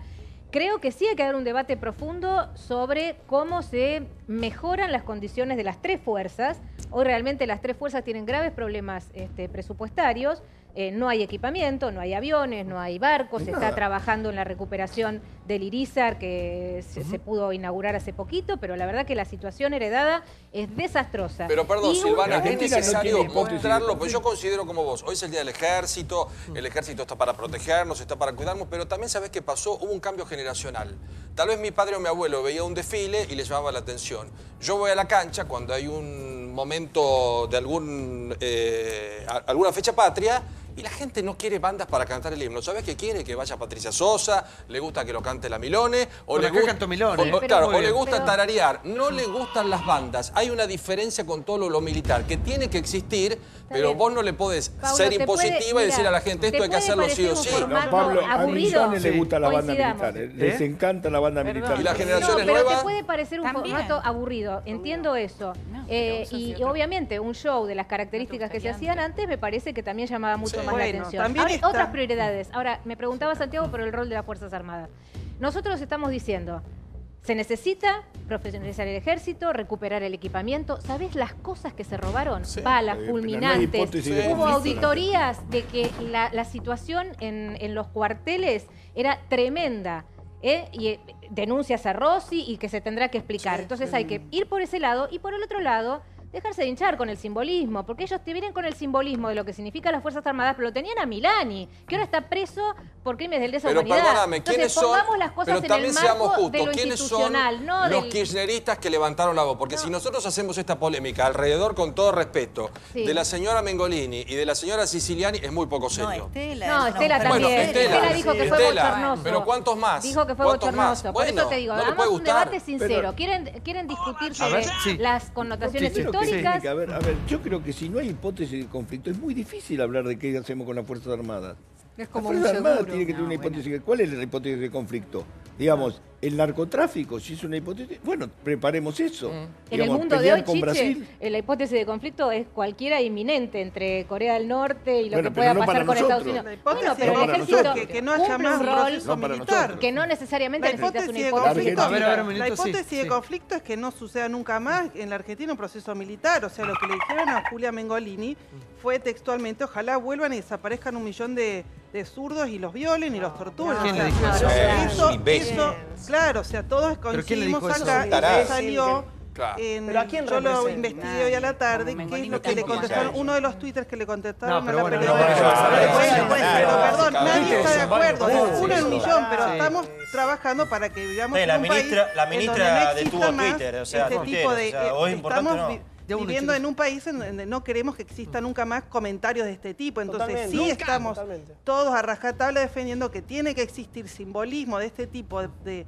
Creo que sí hay que dar un debate profundo sobre cómo se mejoran las condiciones de las 3 fuerzas. Hoy realmente las 3 fuerzas tienen graves problemas presupuestarios. No hay equipamiento, no hay aviones, no hay barcos. Se está trabajando en la recuperación del Irizar, que se pudo inaugurar hace poquito, pero la verdad que la situación heredada es desastrosa. Pero perdón, Silvana, es necesario mostrarlo, pues yo considero como vos, hoy es el Día del Ejército, el Ejército está para protegernos, está para cuidarnos, pero también sabés qué pasó, hubo un cambio generacional. Tal vez mi padre o mi abuelo veía un desfile y les llamaba la atención. Yo voy a la cancha cuando hay un momento de alguna fecha patria, y la gente no quiere bandas para cantar el himno. ¿Sabes qué quiere? Que vaya Patricia Sosa, le gusta que lo cante la Milone. O le gusta Milone. O le gusta tararear. No le gustan las bandas. Hay una diferencia con todo lo militar, que tiene que existir, pero vos no le podés ser impositiva y decir a la gente esto hay que hacerlo sí o sí. No, Pablo, a Milone le gusta la banda militar. Les encanta la banda militar. Y la generación es nueva. Pero te puede parecer un formato aburrido. Entiendo eso. Y obviamente un show de las características que se hacían antes me parece que también llamaba mucho más la atención. Ahora, otras prioridades. Ahora, me preguntaba Santiago por el rol de las Fuerzas Armadas. Nosotros estamos diciendo, se necesita profesionalizar el ejército, recuperar el equipamiento. ¿Sabés las cosas que se robaron? Balas, fulminantes. Hubo auditorías de que la situación en los cuarteles era tremenda. Y denuncias a Rossi y que se tendrá que explicar. Entonces hay que ir por ese lado y por el otro lado... dejarse de hinchar con el simbolismo, porque ellos te vienen con el simbolismo de lo que significa las Fuerzas Armadas, pero lo tenían a Milani, que ahora está preso por crímenes de lesa humanidad. Pero perdóname, ¿quiénes son? Las cosas pero también seamos justos, ¿quiénes son no los kirchneristas que levantaron la voz? Porque si nosotros hacemos esta polémica alrededor, con todo respeto, de la señora Mengolini y de la señora Siciliani, es muy poco serio. No, Estela, también. Bueno, Estela dijo que fue bochornoso. Pero ¿cuántos más? Dijo que fue bochornoso. Por eso te digo, hagamos un debate sincero. ¿Quieren discutir sobre las connotaciones históricas? A ver, yo creo que si no hay hipótesis de conflicto, es muy difícil hablar de qué hacemos con las Fuerzas Armadas. Es como la Fuerza Armada tiene que tener una hipótesis. Bueno. ¿Cuál es la hipótesis de conflicto? Digamos, el narcotráfico, si es una hipótesis, bueno, preparemos eso. Digamos, en el mundo de hoy, Brasil, la hipótesis de conflicto es cualquiera inminente entre Corea del Norte y lo que pueda pasar con Estados Unidos. Bueno, pero el ejército que no haya más rol militar. Que no necesariamente necesitas una hipótesis. La hipótesis de conflicto es que no suceda nunca más en la Argentina un proceso militar. O sea, lo que le dijeron a Julia Mengolini fue textualmente, ojalá vuelvan y desaparezcan 1 millón de zurdos y los violen y los torturen. ¿Quién le dijo eso? Eso, claro, o sea, todos coincidimos acá, y salió, yo lo investigué hoy a la tarde, que es lo que le contestaron, uno de los twitters que le contestaron a la periodista. Pero perdón, nadie está de acuerdo, es 1 en 1 millón, pero estamos trabajando para que vivamos en un país en donde no existan más este tipo de... Viviendo en un país en donde no queremos que existan nunca más comentarios de este tipo. Entonces estamos todos a rajatabla defendiendo que tiene que existir simbolismo de este tipo de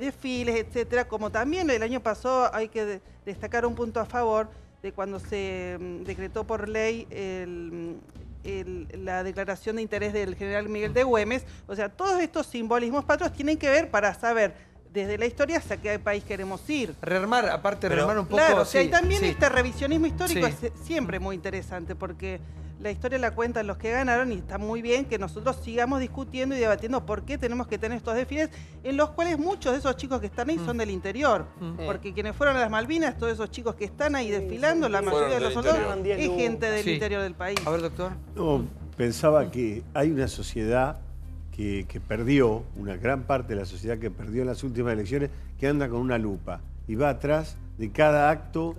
desfiles, etcétera. Como también el año pasado hay que destacar un punto a favor de cuando se decretó por ley la declaración de interés del general Miguel de Güemes. O sea, todos estos simbolismos patrios tienen que ver para saber... desde la historia hasta qué país queremos ir. Rearmar, aparte rearmar un poco... Claro, o sea, y también este revisionismo histórico es siempre muy interesante, porque la historia la cuentan los que ganaron y está muy bien que nosotros sigamos discutiendo y debatiendo por qué tenemos que tener estos desfiles, en los cuales muchos de esos chicos que están ahí son del interior. Porque quienes fueron a las Malvinas, todos esos chicos que están ahí desfilando, la mayoría de los otros es gente del interior del país. A ver, doctor. No, pensaba que hay una sociedad... que perdió, una gran parte de la sociedad que perdió en las últimas elecciones, que anda con una lupa y va atrás de cada acto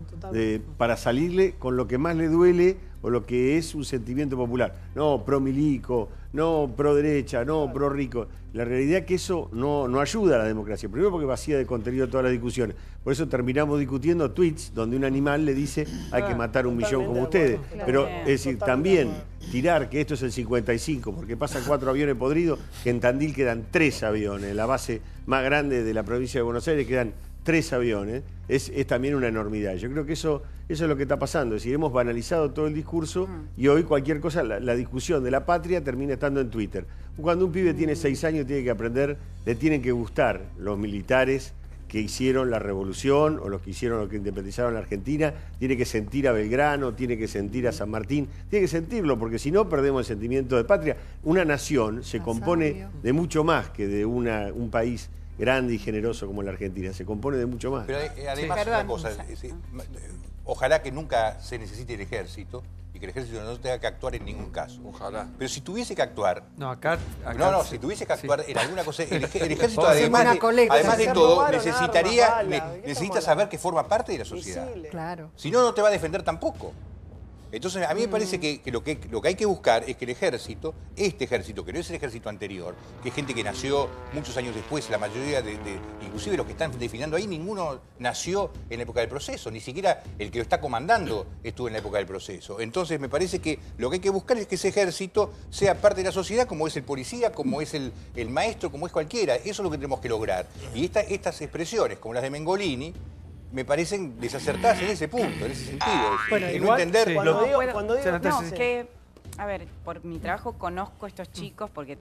para salirle con lo que más le duele o lo que es un sentimiento popular. No pro milico, no pro derecha, no pro rico. La realidad es que eso no ayuda a la democracia. Primero porque vacía de contenido todas las discusiones. Por eso terminamos discutiendo tweets donde un animal le dice hay que matar 1 millón como ustedes. Pero es decir, también tirar que esto es el 55 porque pasan 4 aviones podridos, que en Tandil quedan 3 aviones. La base más grande de la provincia de Buenos Aires quedan 3 aviones, es también una enormidad. Yo creo que eso es lo que está pasando. Es decir, hemos banalizado todo el discurso y hoy cualquier cosa, la discusión de la patria termina estando en Twitter. Cuando un pibe tiene 6 años tiene que aprender, le tienen que gustar los militares que hicieron la revolución o los que hicieron lo que independizaron la Argentina, tiene que sentir a Belgrano, tiene que sentir a San Martín, tiene que sentirlo, porque si no perdemos el sentimiento de patria. Una nación se compone de mucho más que de un país grande y generoso como la Argentina, se compone de mucho más. Pero además una cosa, ojalá que nunca se necesite el ejército y que el ejército no tenga que actuar en ningún caso. Ojalá. Pero si tuviese que actuar... si tuviese que actuar en alguna cosa... El ejército además de todo necesita saber que forma parte de la sociedad. Claro. Si no, no te va a defender tampoco. Entonces, a mí me parece que lo que hay que buscar es que el ejército, este ejército, que no es el ejército anterior, que es gente que nació muchos años después, la mayoría inclusive los que están definiendo ahí, ninguno nació en la época del proceso, ni siquiera el que lo está comandando estuvo en la época del proceso. Entonces, me parece que lo que hay que buscar es que ese ejército sea parte de la sociedad, como es el policía, como es el maestro, como es cualquiera. Eso es lo que tenemos que lograr. Y estas expresiones, como las de Mengolini, me parecen desacertadas en ese punto, en ese sentido. Bueno, a ver, por mi trabajo conozco a estos chicos porque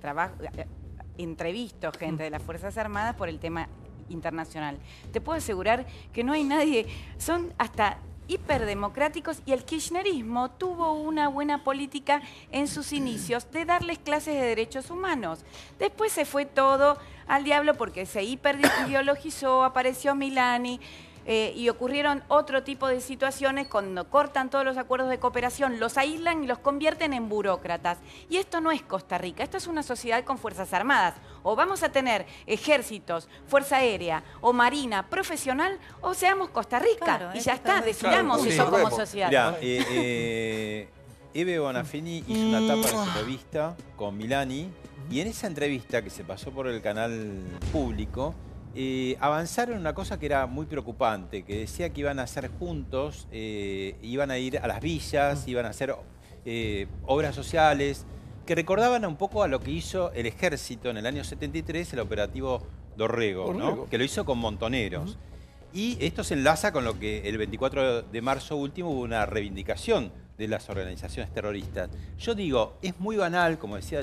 entrevisto gente de las Fuerzas Armadas por el tema internacional. Te puedo asegurar que no hay nadie, son hasta hiperdemocráticos, y el kirchnerismo tuvo una buena política en sus inicios de darles clases de derechos humanos. Después se fue todo al diablo porque se hiperideologizó, apareció Milani. y ocurrieron otro tipo de situaciones cuando cortan todos los acuerdos de cooperación, los aíslan y los convierten en burócratas. Y esto no es Costa Rica, esto es una sociedad con fuerzas armadas. O vamos a tener ejércitos, fuerza aérea o marina profesional, o seamos Costa Rica. Claro, y ya está, decidamos eso como sociedad. Mirá, Eve Bonafini hizo una tapa de su revista con Milani, y en esa entrevista que se pasó por el canal público, avanzaron una cosa que era muy preocupante, que decía que iban a hacer juntos, iban a ir a las villas, iban a hacer obras sociales, que recordaban un poco a lo que hizo el ejército en el año 73, el operativo Dorrego, ¿no? Que lo hizo con montoneros. Y esto se enlaza con lo que el 24 de marzo último hubo una reivindicación de las organizaciones terroristas. Yo digo, es muy banal, como decía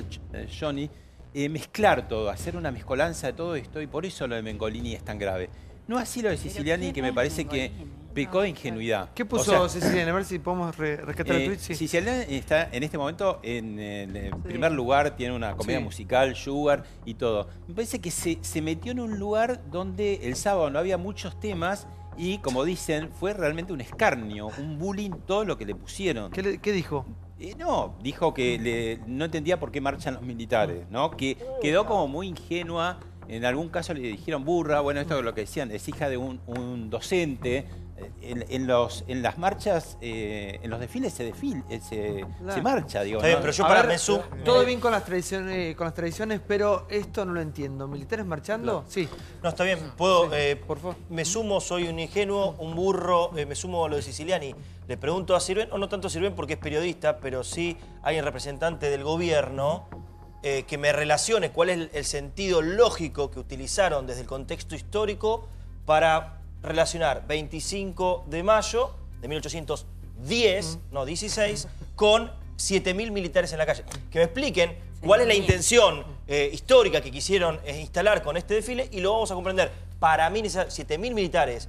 Johnny, mezclar todo, hacer una mezcolanza de todo esto, y por eso lo de Mengolini es tan grave. No así lo de Siciliani, que me parece que pecó de ingenuidad. ¿Qué puso, o sea, Siciliani? A ver si podemos rescatar el tweet. Sí. Siciliani está en este momento en el primer lugar, tiene una comedia musical, Sugar y todo. Me parece que se metió en un lugar donde el sábado no había muchos temas y, como dicen, fue realmente un escarnio, un bullying, todo lo que le pusieron. ¿Qué dijo? No, dijo que no entendía por qué marchan los militares, ¿no? Que quedó como muy ingenua. En algún caso le dijeron burra. Bueno, esto es lo que decían, es hija de un docente. En las marchas, en los desfiles se marcha, digo. Está bien, pero yo para Mesú... Todo bien con las tradiciones, pero esto no lo entiendo. ¿Militares marchando? Sí. No, está bien, puedo... por favor. Me sumo, soy un ingenuo, un burro, me sumo a lo de Siciliani. Le pregunto a Sirvén, o no tanto a Sirvén porque es periodista, pero sí hay un representante del gobierno que me relacione cuál es el sentido lógico que utilizaron desde el contexto histórico para... relacionar 25 de mayo de 1810, no 16, con 7.000 militares en la calle. Que me expliquen cuál es la intención histórica que quisieron instalar con este desfile y lo vamos a comprender. Para mí, 7.000 militares,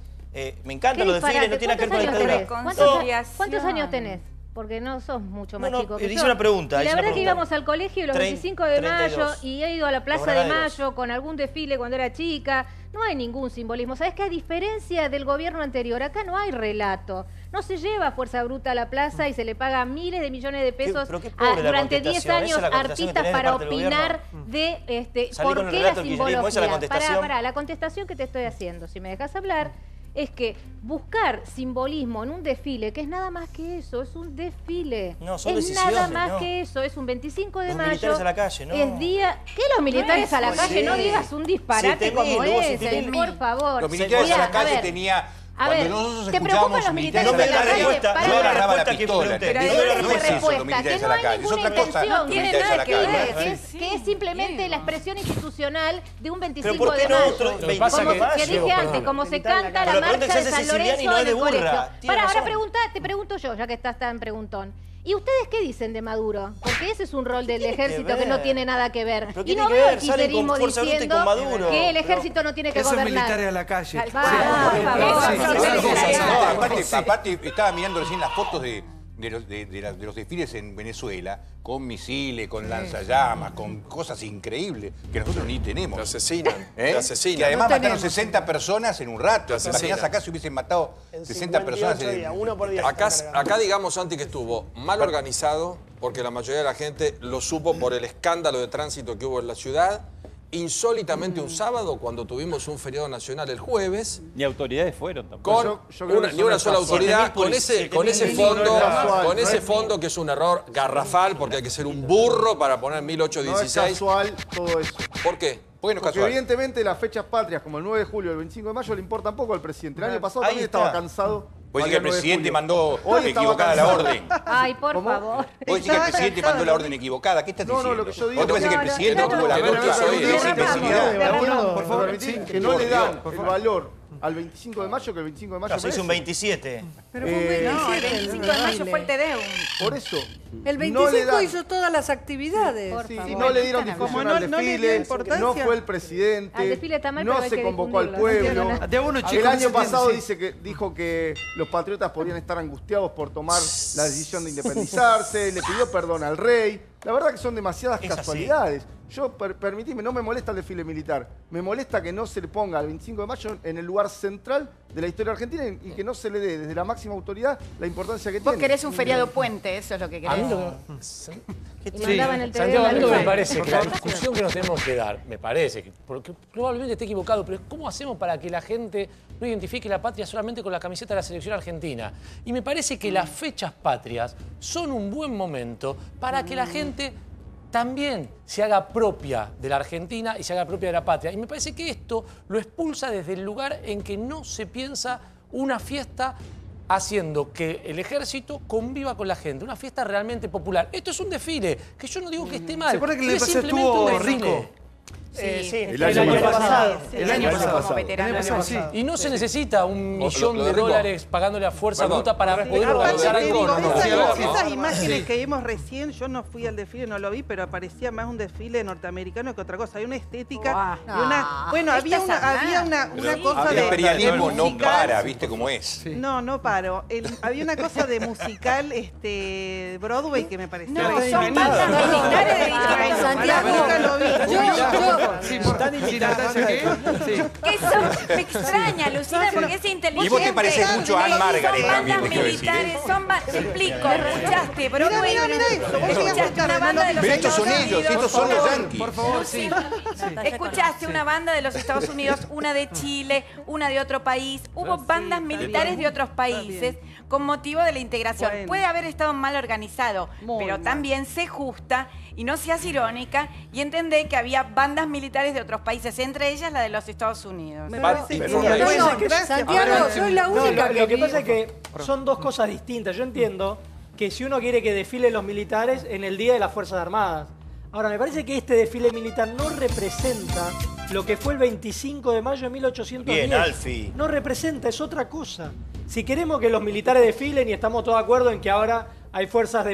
me encantan los desfiles, no tiene que ver con la dictadura. ¿Cuántos años tenés? Porque no sos mucho más chico que yo. Hice una pregunta. Y la verdad que íbamos al colegio los 25 de mayo y he ido a la Plaza de Mayo con algún desfile cuando era chica. No hay ningún simbolismo. ¿Sabes qué? A diferencia del gobierno anterior, acá no hay relato. No se lleva fuerza bruta a la plaza y se le paga miles de millones de pesos durante 10 años a artistas para opinar de por qué la simbología. Pará, la contestación que te estoy haciendo, si me dejas hablar, es que buscar simbolismo en un desfile, que es nada más que eso, es un desfile. No, es nada más que eso, es un 25 de mayo. Militares a la calle, ¿no? Es día... ¿Qué los militares a la calle? No digas un disparate como ese, por favor. Los militares a la calle tenía... A ver, ¿te preocupan los militares a la calle? No la raba la pistola. Pero no es eso, los militares a la calle. Es otra cosa, los militares a la calle. Que es simplemente la expresión institucional de un 25 de mayo. Que dije antes, como se canta la marcha de San Lorenzo en el colegio. Pará, ahora te pregunto yo, ya que estás tan preguntón. ¿Y ustedes qué dicen de Maduro? Porque ese es un rol del ejército que no tiene nada que ver. Y no veo el kirchnerismo diciendo que el ejército no tiene que gobernar. Esos militares a la calle. Aparte, estaba mirando recién las fotos de los desfiles en Venezuela, con misiles, con lanzallamas, con cosas increíbles que nosotros ni tenemos. Te asesinan, te asesinan. Que además mataron 60 personas en un rato. Imaginás acá si hubiesen matado 60 personas en uno por día. Acá digamos antes que estuvo mal organizado, porque la mayoría de la gente lo supo por el escándalo de tránsito que hubo en la ciudad. Insólitamente un sábado, cuando tuvimos un feriado nacional el jueves. Ni autoridades fueron tampoco. Ni una sola autoridad. Con ese fondo que es un error garrafal, porque hay que ser un burro para poner 1816. No es casual todo eso. ¿Por qué? Porque evidentemente las fechas patrias, como el 9 de julio o el 25 de mayo, le importa poco al presidente. El año pasado también estaba cansado. Voy a decir que el presidente mandó equivocada la orden. Ay, por favor. Voy a decir que el presidente mandó la orden equivocada. ¿Qué estás diciendo? No, no, lo que yo digo... ¿Vos te pensás que el presidente no tuvo la orden? Por favor, que no le dan el valor al 25 de mayo que el 25 de mayo... Claro, se hizo un 27. Pero fue un 27. No, el 25 de mayo fue el Tedeum. Por eso. El 25 hizo todas las actividades. Sí, no le dieron difusión al desfile, no fue el presidente, no se convocó al pueblo. El año pasado dijo que los patriotas podían estar angustiados por tomar la decisión de independizarse, le pidió perdón al rey. La verdad que son demasiadas casualidades. Yo, permitime, no me molesta el desfile militar. Me molesta que no se le ponga el 25 de mayo en el lugar central de la historia argentina y que no se le dé desde la máxima autoridad la importancia que tiene. Vos querés un feriado puente, eso es lo que querés. A mí lo que... Santiago, a mí me parece que la discusión que nos tenemos que dar, me parece, que, porque probablemente esté equivocado, pero es cómo hacemos para que la gente no identifique la patria solamente con la camiseta de la selección argentina. Y me parece que las fechas patrias son un buen momento para que la gente... también se haga propia de la Argentina y se haga propia de la patria. Y me parece que esto lo expulsa desde el lugar en que no se piensa una fiesta haciendo que el ejército conviva con la gente. Una fiesta realmente popular. Esto es un desfile, que yo no digo que esté mal. Se parece que el desfile estuvo rico. Sí, el año pasado. Y no se necesita un millón de dólares pagándole a fuerza bruta para poder organizar algo. Esas imágenes que vimos recién, yo no fui al desfile, no lo vi, pero parecía más un desfile norteamericano que otra cosa. Hay una estética y una... Bueno, había una cosa de... El imperialismo no para, ¿viste cómo es? No, no paro. Había una cosa de musical Broadway que me parecía... No, son bandas militares de Santiago. Sí, me extraña, Lucina, porque es inteligente. Y vos te pareces mucho a Anne Margaret también, te quiero decir. Te explico, escuchaste, pero no escuchaste una banda de los Estados Unidos. Pero estos son ellos, estos son los yanquis. Por favor, sí. Escuchaste una banda de los Estados Unidos, una de Chile, una de otro país. Hubo bandas militares de otros países con motivo de la integración. Puede haber estado mal organizado, pero también sé justa y no seas irónica y entendé que había bandas militares de otros países, entre ellas la de los Estados Unidos. Me parece que... Santiago, soy la única que... Lo que pasa es que son dos cosas distintas. Yo entiendo que si uno quiere que desfilen los militares en el Día de las Fuerzas Armadas. Ahora, me parece que este desfile militar no representa lo que fue el 25 de mayo de 1810. Bien, Alfie. No representa, es otra cosa. Si queremos que los militares desfilen y estamos todos de acuerdo en que ahora hay fuerzas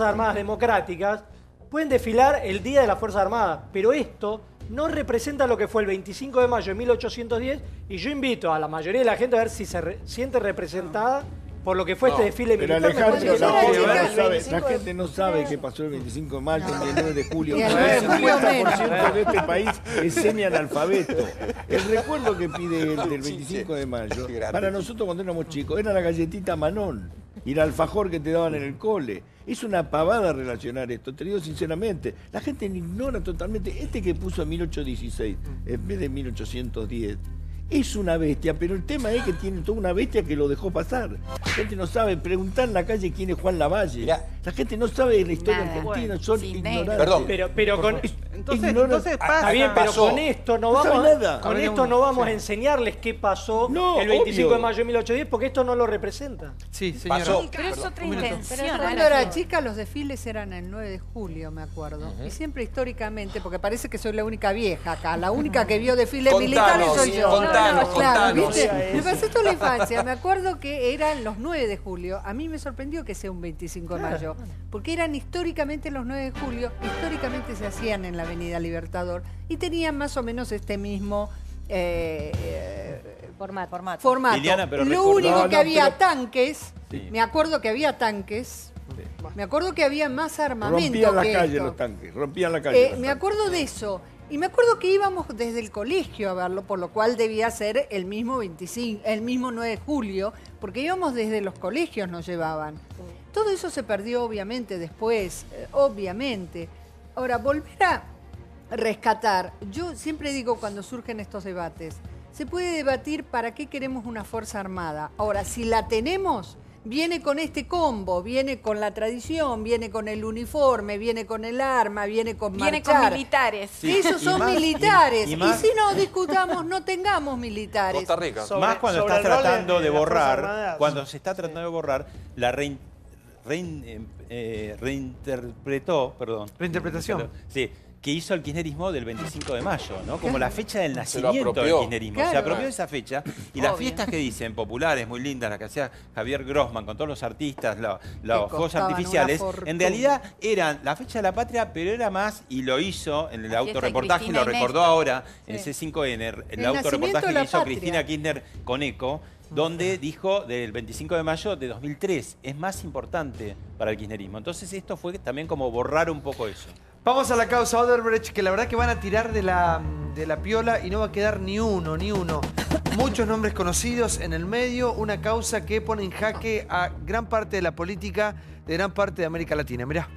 armadas democráticas, pueden desfilar el Día de la Fuerza Armada, pero esto no representa lo que fue el 25 de mayo de 1810 y yo invito a la mayoría de la gente a ver si se siente representada por lo que fue este desfile militar. Pero Alejandro, la gente no sabe qué pasó el 25 de mayo, el 19 de julio. El 50% de este país es semianalfabeto. El recuerdo que pide el del 25 de mayo, para nosotros cuando éramos chicos, era la galletita Manón y el alfajor que te daban en el cole. Es una pavada relacionar esto, te digo sinceramente. La gente ignora totalmente. Este que puso 1816 en vez de 1810 es una bestia, pero el tema es que tiene toda una bestia que lo dejó pasar. La gente no sabe, preguntar en la calle quién es Juan Lavalle. Mirá, la gente no sabe de la historia argentina, bueno, son ignorantes. Perdón. Pero con... Entonces pasa. Está bien, pero con esto no vamos, a enseñarles qué pasó el 25 de mayo de 1810, porque esto no lo representa. Sí, señora. Pasó. Pero es otra intención. Pero cuando era chica, los desfiles eran el 9 de julio, me acuerdo. Y siempre históricamente, porque parece que soy la única vieja acá, la única que vio desfiles militares soy yo. Contanos. ¿Viste? Me pasó toda la infancia. Me acuerdo que eran los 9 de julio. A mí me sorprendió que sea un 25 de mayo, porque eran históricamente los 9 de julio, históricamente se hacían en la Avenida Libertador y tenían más o menos este mismo formato. Liliana, pero lo único que había tanques, me acuerdo que había tanques, me acuerdo que había más armamento. Rompían la calle los tanques, rompían la calle. Me acuerdo de eso. Y me acuerdo que íbamos desde el colegio a verlo, por lo cual debía ser el mismo 25, el mismo 9 de julio, porque íbamos desde los colegios, nos llevaban. Todo eso se perdió obviamente después, obviamente. Ahora, volver a rescatar. Yo siempre digo cuando surgen estos debates, se puede debatir para qué queremos una Fuerza Armada. Ahora, si la tenemos, viene con este combo, viene con la tradición, viene con el uniforme, viene con el arma, viene con marchar. Viene con militares. Sí. Esos son militares. Y si no discutamos, no tengamos militares. Costa Rica. Más cuando estás tratando de borrar, cuando se está tratando de borrar, la reinterpretación. Sí. Que hizo el kirchnerismo del 25 de mayo, ¿no? Como la fecha del nacimiento del kirchnerismo. Se apropió de esa fecha y las fiestas que dicen, populares, muy lindas, las que hacía Javier Grossman con todos los artistas, los juegos artificiales, en realidad eran la fecha de la patria, pero era más, y lo hizo en el autorreportaje, lo recordó ahora, en ese 5N, el autorreportaje que hizo Cristina Kirchner con ECO, donde dijo del 25 de mayo de 2003, es más importante para el kirchnerismo. Entonces esto fue también como borrar un poco eso. Vamos a la causa Odebrecht, que la verdad que van a tirar de la piola y no va a quedar ni uno, ni uno. Muchos nombres conocidos en el medio, una causa que pone en jaque a gran parte de la política de gran parte de América Latina. Mirá.